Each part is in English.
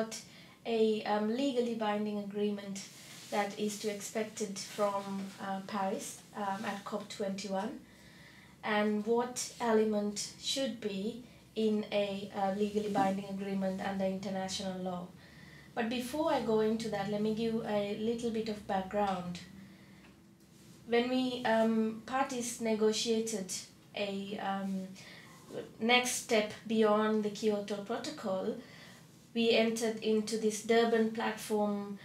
about a legally binding agreement that is to expected from Paris at COP21, and what element should be in a legally binding agreement under international law. But before I go into that, let me give a little bit of background. When we parties negotiated a next step beyond the Kyoto Protocol, we entered into this Durban platform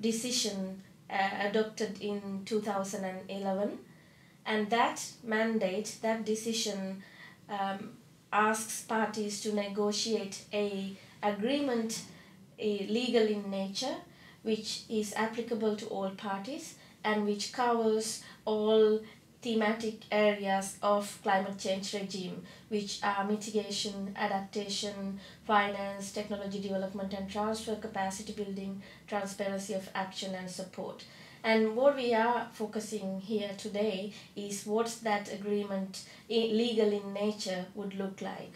decision adopted in 2011, and that mandate, that decision, asks parties to negotiate a agreement legal in nature, which is applicable to all parties and which covers all thematic areas of climate change regime, which are mitigation, adaptation, finance, technology development and transfer, capacity building, transparency of action and support. And what we are focusing here today is what that agreement, legal in nature, would look like.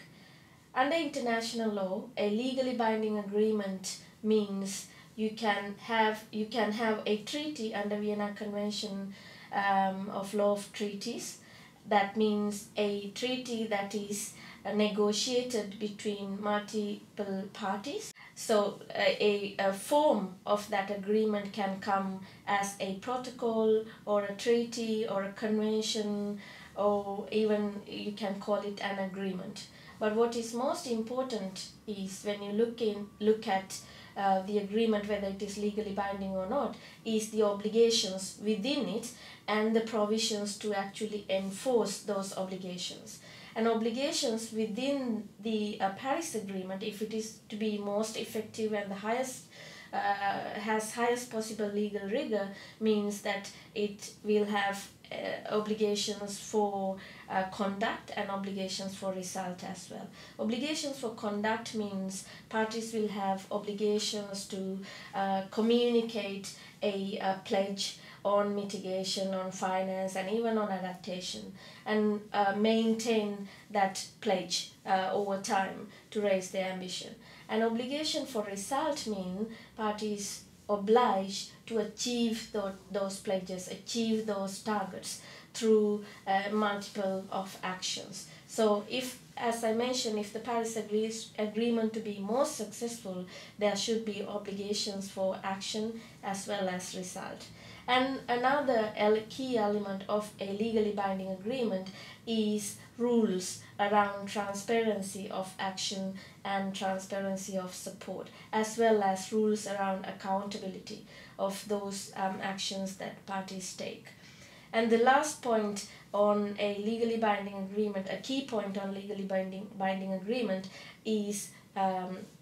Under international law, a legally binding agreement means you can have a treaty under Vienna Convention of Law of Treaties. That means a treaty that is negotiated between multiple parties. So a form of that agreement can come as a protocol or a treaty or a convention, or even you can call it an agreement. But what is most important is when you look at the agreement, whether it is legally binding or not, is the obligations within it and the provisions to actually enforce those obligations. And obligations within the Paris Agreement, if it is to be most effective and the highest, has highest possible legal rigor, means that it will have obligations for conduct and obligations for result as well. Obligations for conduct means parties will have obligations to communicate a pledge on mitigation, on finance, and even on adaptation, and maintain that pledge over time to raise their ambition. An obligation for result means parties obliged to achieve those pledges, achieve those targets through multiple of actions. So if, as I mentioned, if the Paris Agreement to be more successful, there should be obligations for action as well as result. And another key element of a legally binding agreement is rules around transparency of action and transparency of support, as well as rules around accountability of those actions that parties take. And the last point on a legally binding agreement, a key point on legally binding agreement, is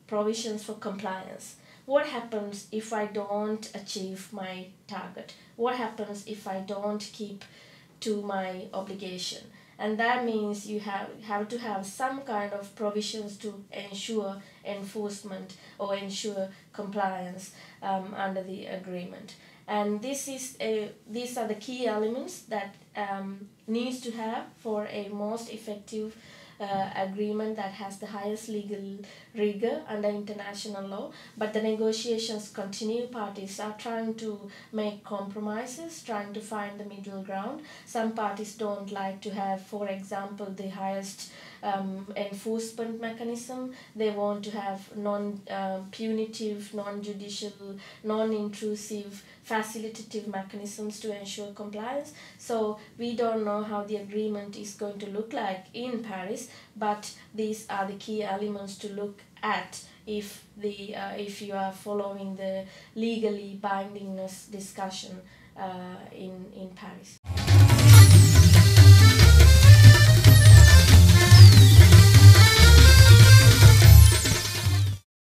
provisions for compliance. What happens if I don't achieve my target? What happens if I don't keep to my obligation? And that means you have to have some kind of provisions to ensure enforcement or ensure compliance under the agreement. And these are the key elements that needs to have for a most effective agreement that has the highest legal rigor under international law. But the negotiations continue. Parties are trying to make compromises, trying to find the middle ground. Some parties don't like to have, for example, the highest enforcement mechanism. They want to have non-punitive, non-judicial, non-intrusive, facilitative mechanisms to ensure compliance. So we don't know how the agreement is going to look like in Paris, but these are the key elements to look at if you are following the legally bindingness discussion in Paris.